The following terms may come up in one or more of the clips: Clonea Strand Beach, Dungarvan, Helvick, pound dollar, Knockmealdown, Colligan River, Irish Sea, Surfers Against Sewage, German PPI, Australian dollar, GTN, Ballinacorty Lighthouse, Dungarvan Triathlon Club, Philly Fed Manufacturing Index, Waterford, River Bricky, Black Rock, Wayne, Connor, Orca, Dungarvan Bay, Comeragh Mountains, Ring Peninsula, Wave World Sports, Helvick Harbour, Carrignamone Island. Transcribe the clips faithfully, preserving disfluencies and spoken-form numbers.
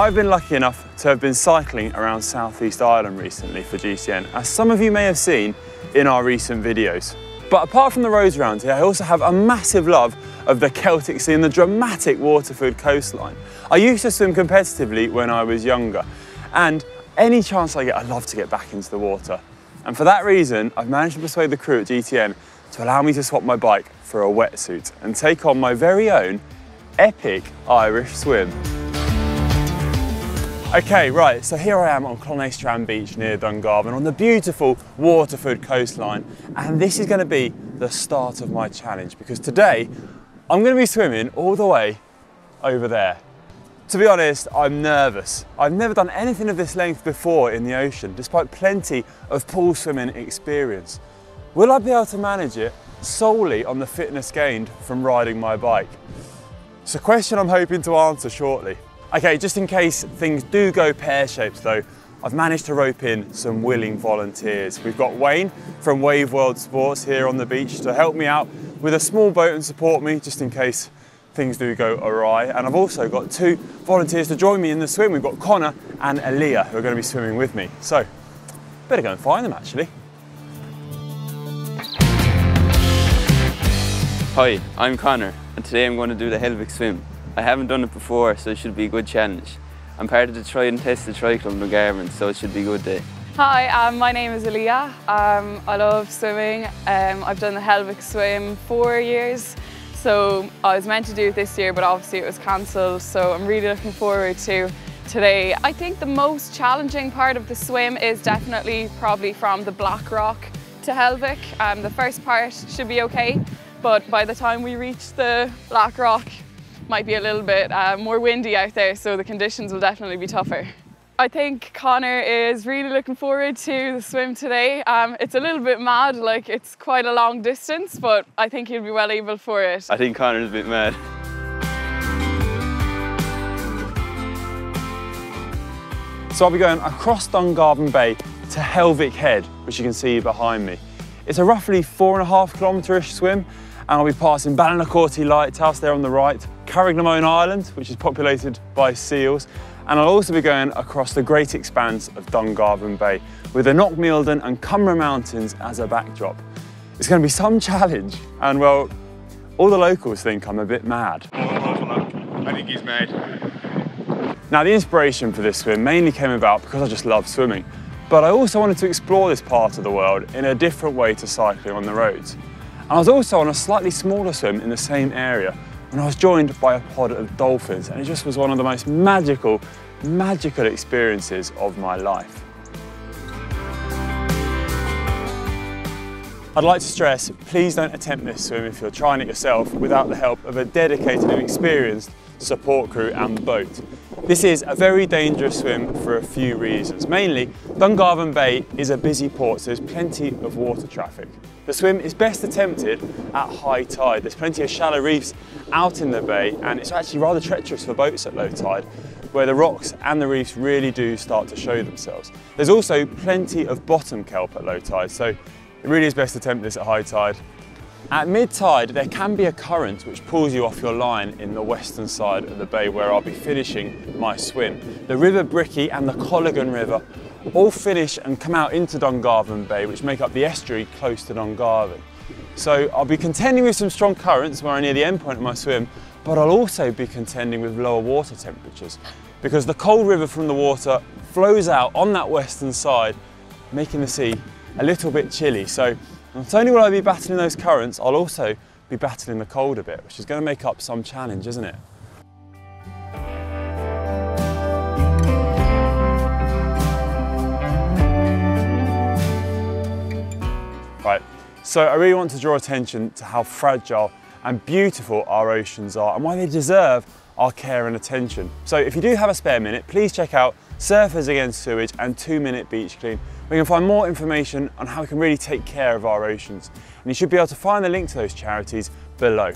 I've been lucky enough to have been cycling around Southeast Ireland recently for G T N, as some of you may have seen in our recent videos. But apart from the roads around here, I also have a massive love of the Celtic Sea and the dramatic Waterford coastline. I used to swim competitively when I was younger, and any chance I get, I love to get back into the water. And for that reason, I've managed to persuade the crew at G T N to allow me to swap my bike for a wetsuit and take on my very own epic Irish swim. Okay, right, so here I am on Clonea Strand Beach near Dungarvan on the beautiful Waterford coastline. And this is gonna be the start of my challenge because today I'm gonna be swimming all the way over there. To be honest, I'm nervous. I've never done anything of this length before in the ocean, despite plenty of pool swimming experience. Will I be able to manage it solely on the fitness gained from riding my bike? It's a question I'm hoping to answer shortly. Okay, just in case things do go pear-shaped though, I've managed to rope in some willing volunteers. We've got Wayne from Wave World Sports here on the beach to help me out with a small boat and support me just in case things do go awry. And I've also got two volunteers to join me in the swim. We've got Connor and Aaliyah who are going to be swimming with me. So, better go and find them actually. Hi, I'm Connor and today I'm going to do the Helvick swim. I haven't done it before, so it should be a good challenge. I'm part of the Try and Test the Tri Club in Dungarvan, so it should be a good day. Hi, um, my name is Aaliyah. Um, I love swimming. Um, I've done the Helvick swim four years, so I was meant to do it this year, but obviously it was cancelled, so I'm really looking forward to today. I think the most challenging part of the swim is definitely probably from the Black Rock to Helvick. Um, the first part should be okay, but by the time we reach the Black Rock, might be a little bit uh, more windy out there, so the conditions will definitely be tougher. I think Connor is really looking forward to the swim today. Um, it's a little bit mad, like it's quite a long distance, but I think he'll be well able for it. I think Connor's a bit mad. So I'll be going across Dungarvan Bay to Helvick Head, which you can see behind me. It's a roughly four and a half kilometre-ish swim, and I'll be passing Ballinacorty Lighthouse there on the right, Carrignamone Island, which is populated by seals, and I'll also be going across the great expanse of Dungarvan Bay with the Knockmealdown and Comeragh Mountains as a backdrop. It's going to be some challenge, and well, all the locals think I'm a bit mad. I think he's mad. Now, the inspiration for this swim mainly came about because I just love swimming, but I also wanted to explore this part of the world in a different way to cycling on the roads. And I was also on a slightly smaller swim in the same area when I was joined by a pod of dolphins, and it just was one of the most magical, magical experiences of my life. I'd like to stress, please don't attempt this swim if you're trying it yourself without the help of a dedicated and experienced support crew and boat. This is a very dangerous swim for a few reasons. Mainly, Dungarvan Bay is a busy port, so there's plenty of water traffic. The swim is best attempted at high tide. There's plenty of shallow reefs out in the bay, and it's actually rather treacherous for boats at low tide, where the rocks and the reefs really do start to show themselves. There's also plenty of bottom kelp at low tide, so it really is best to attempt this at high tide. At mid-tide, there can be a current which pulls you off your line in the western side of the bay where I'll be finishing my swim. The River Bricky and the Colligan River all finish and come out into Dungarvan Bay, which make up the estuary close to Dungarvan. So I'll be contending with some strong currents when I'm near the end point of my swim, but I'll also be contending with lower water temperatures because the cold river from the water flows out on that western side, making the sea a little bit chilly. So not only will I be battling those currents, I'll also be battling the cold a bit, which is going to make up some challenge, isn't it? Right, so I really want to draw attention to how fragile and beautiful our oceans are and why they deserve our care and attention. So if you do have a spare minute, please check out Surfers Against Sewage and Two Minute Beach Clean. We can find more information on how we can really take care of our oceans. And you should be able to find the link to those charities below.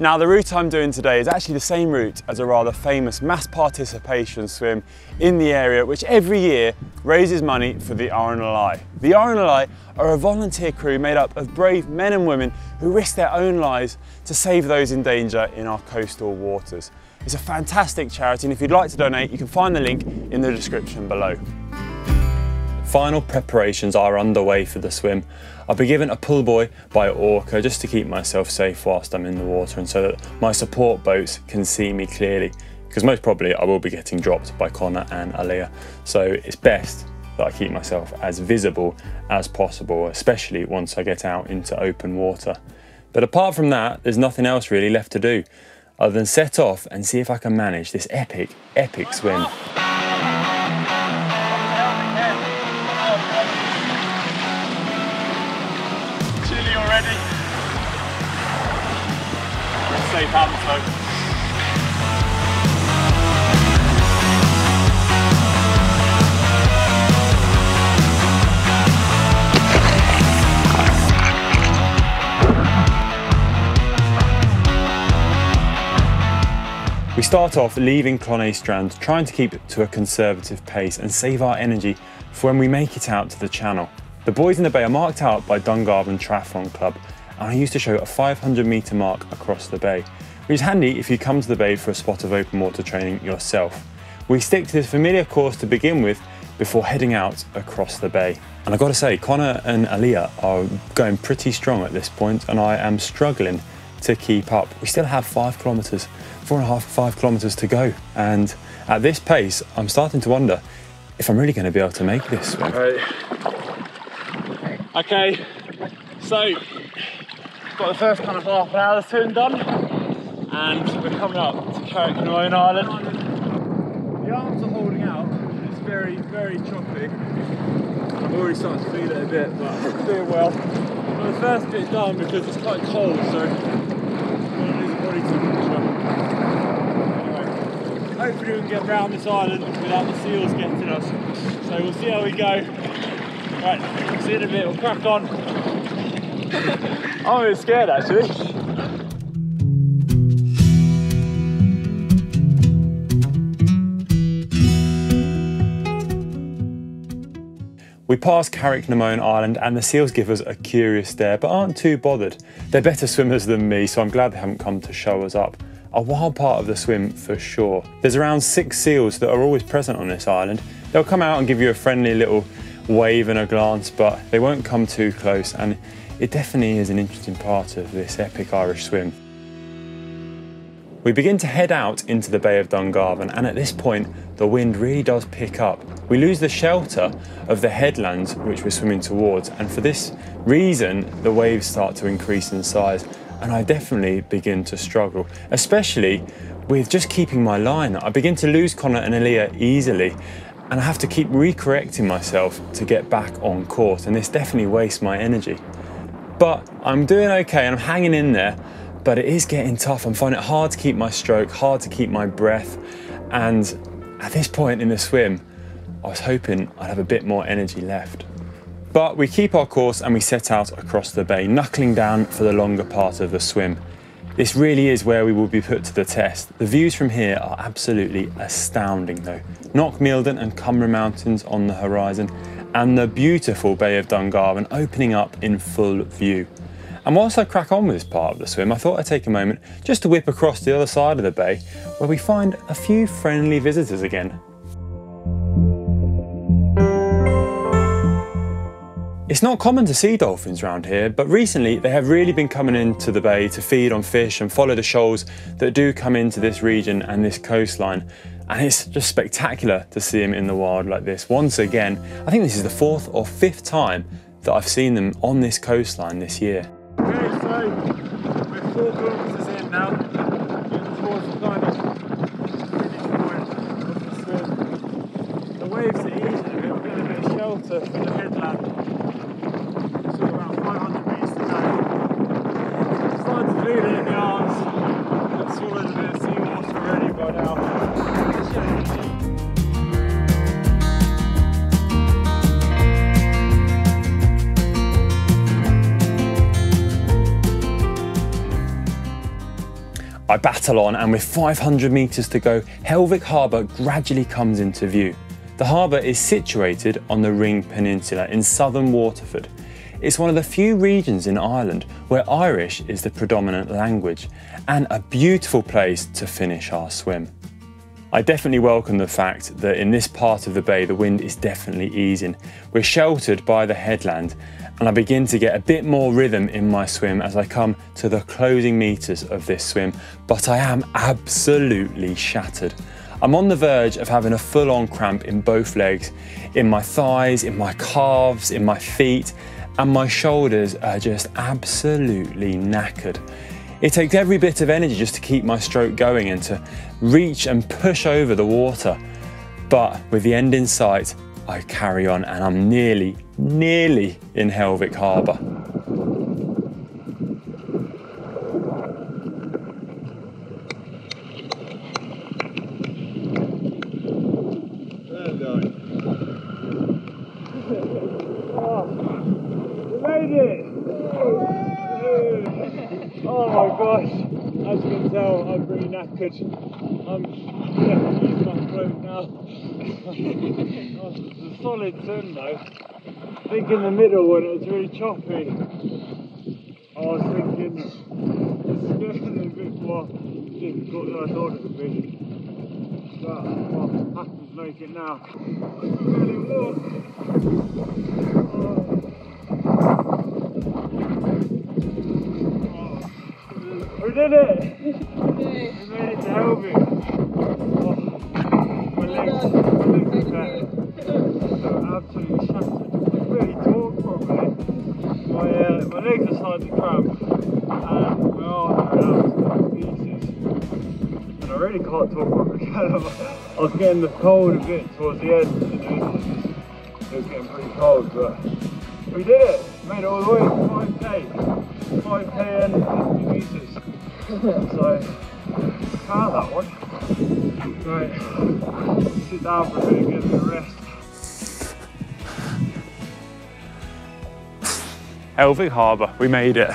Now, the route I'm doing today is actually the same route as a rather famous mass participation swim in the area, which every year raises money for the R N L I. The R N L I are a volunteer crew made up of brave men and women who risk their own lives to save those in danger in our coastal waters. It's a fantastic charity, and if you'd like to donate, you can find the link in the description below. Final preparations are underway for the swim. I'll be given a pull buoy by Orca just to keep myself safe whilst I'm in the water and so that my support boats can see me clearly, because most probably I will be getting dropped by Connor and Aaliyah. So it's best that I keep myself as visible as possible, especially once I get out into open water. But apart from that, there's nothing else really left to do other than set off and see if I can manage this epic, epic swim. Safe hands though. We start off leaving Clonea Strand, trying to keep to a conservative pace and save our energy for when we make it out to the channel. The boys in the bay are marked out by Dungarvan Triathlon Club, and I used to show a five hundred metre mark across the bay, which is handy if you come to the bay for a spot of open water training yourself. We stick to this familiar course to begin with before heading out across the bay. And I've got to say, Connor and Aaliyah are going pretty strong at this point, and I am struggling to keep up. We still have five kilometres, four and a half, five kilometres to go. And at this pace, I'm starting to wonder if I'm really going to be able to make this swim. Right. Okay, so, got the first kind of half an hour swim done, and we're coming up to Carrignamone Island. The arms are holding out, it's very, very choppy. I'm already starting to feel it a bit, but I'm doing well. But the first bit done because it's quite cold, so I'm going to lose the body temperature. Anyway, hopefully we can get round this island without the seals getting us. So we'll see how we go. Right, see you in a bit, we'll crack on. I'm a bit scared actually. We pass Carrignamone Island and the seals give us a curious stare but aren't too bothered. They're better swimmers than me, so I'm glad they haven't come to show us up. A wild part of the swim for sure. There's around six seals that are always present on this island. They'll come out and give you a friendly little wave and a glance, but they won't come too close, and it definitely is an interesting part of this epic Irish swim. We begin to head out into the Bay of Dungarvan, and at this point, the wind really does pick up. We lose the shelter of the headlands which we're swimming towards, and for this reason, the waves start to increase in size, and I definitely begin to struggle, especially with just keeping my line. I begin to lose Connor and Aaliyah easily, and I have to keep re-correcting myself to get back on course, and this definitely wastes my energy. But I'm doing okay and I'm hanging in there, but it is getting tough. I'm finding it hard to keep my stroke, hard to keep my breath. And at this point in the swim, I was hoping I'd have a bit more energy left. But we keep our course and we set out across the bay, knuckling down for the longer part of the swim. This really is where we will be put to the test. The views from here are absolutely astounding though. Knockmealdown and Comeragh Mountains on the horizon, and the beautiful Bay of Dungarvan opening up in full view. And whilst I crack on with this part of the swim, I thought I'd take a moment just to whip across the other side of the bay where we find a few friendly visitors again. It's not common to see dolphins around here, but recently they have really been coming into the bay to feed on fish and follow the shoals that do come into this region and this coastline. And it's just spectacular to see them in the wild like this. Once again, I think this is the fourth or fifth time that I've seen them on this coastline this year. Okay, so we're four kilometres in now. Getting towards the kind of finish point of the swim. The waves are easing a bit. We're getting a bit of shelter from the headland. So around five hundred metres to go. It's starting to bleed it in the arms. It's all a bit of seawater already by now. I battle on, and with five hundred metres to go, Helvick Harbour gradually comes into view. The harbour is situated on the Ring Peninsula in southern Waterford. It's one of the few regions in Ireland where Irish is the predominant language, and a beautiful place to finish our swim. I definitely welcome the fact that in this part of the bay the wind is definitely easing. We're sheltered by the headland, and I begin to get a bit more rhythm in my swim as I come to the closing meters of this swim, but I am absolutely shattered. I'm on the verge of having a full-on cramp in both legs, in my thighs, in my calves, in my feet, and my shoulders are just absolutely knackered. It takes every bit of energy just to keep my stroke going and to reach and push over the water. But with the end in sight, I carry on, and I'm nearly, nearly in Helvick Harbour. I'm definitely using my throat now. Oh, it's a solid turn though. I think in the middle when it was really choppy, I was thinking it's definitely a bit more difficult than I thought it would be. But well, I have to make it now. Oh. Oh. We did it! I was getting the cold a bit towards the end, you know, it was getting pretty cold, but we did it! Made it all the way, five K, five K and fifty metres. So, can't that one. Right, sit down for a bit and get a bit of rest. Helvick Harbour, we made it.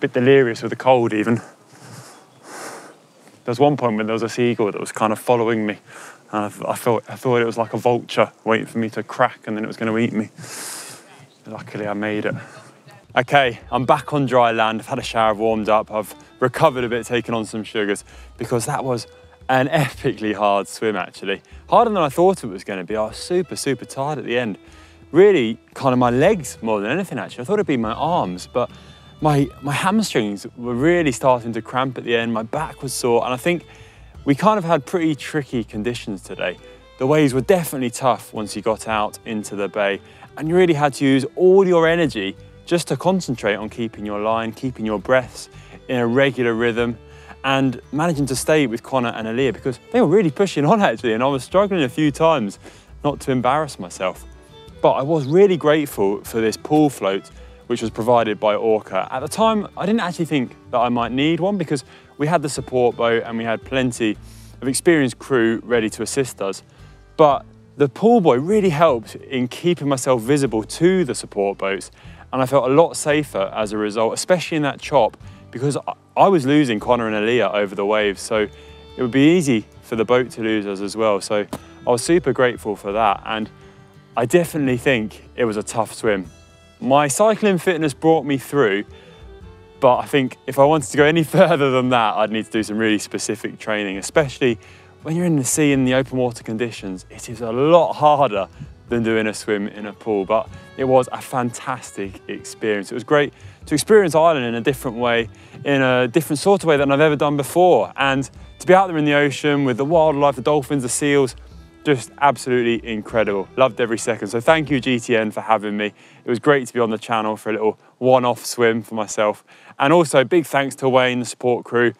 Bit delirious with the cold even. There was one point when there was a seagull that was kind of following me, and I, I, thought, I thought it was like a vulture waiting for me to crack and then it was going to eat me. Luckily I made it. Okay, I'm back on dry land. I've had a shower, warmed up, I've recovered a bit, taken on some sugars, because that was an epically hard swim actually. Harder than I thought it was going to be. I was super, super tired at the end. Really kind of my legs more than anything actually. I thought it'd be my arms, but My, my hamstrings were really starting to cramp at the end, my back was sore, and I think we kind of had pretty tricky conditions today. The waves were definitely tough once you got out into the bay, and you really had to use all your energy just to concentrate on keeping your line, keeping your breaths in a regular rhythm, and managing to stay with Connor and Aaliyah, because they were really pushing on actually, and I was struggling a few times not to embarrass myself. But I was really grateful for this pool float, which was provided by Orca. At the time, I didn't actually think that I might need one because we had the support boat and we had plenty of experienced crew ready to assist us. But the pool boy really helped in keeping myself visible to the support boats, and I felt a lot safer as a result, especially in that chop, because I was losing Connor and Aaliyah over the waves, so it would be easy for the boat to lose us as well. So I was super grateful for that, and I definitely think it was a tough swim. My cycling fitness brought me through, but I think if I wanted to go any further than that, I'd need to do some really specific training, especially when you're in the sea in the open water conditions. It is a lot harder than doing a swim in a pool, but it was a fantastic experience. It was great to experience Ireland in a different way, in a different sort of way than I've ever done before. And to be out there in the ocean with the wildlife, the dolphins, the seals, just absolutely incredible. Loved every second. So thank you, G T N, for having me. It was great to be on the channel for a little one-off swim for myself. And also big thanks to Wayne, the support crew,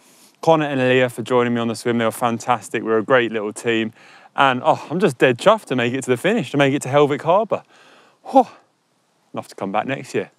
Connor and Aaliyah for joining me on the swim. They were fantastic. We were a great little team. And oh, I'm just dead chuffed to make it to the finish, to make it to Helvick Harbour. Oh, I'll have to come back next year.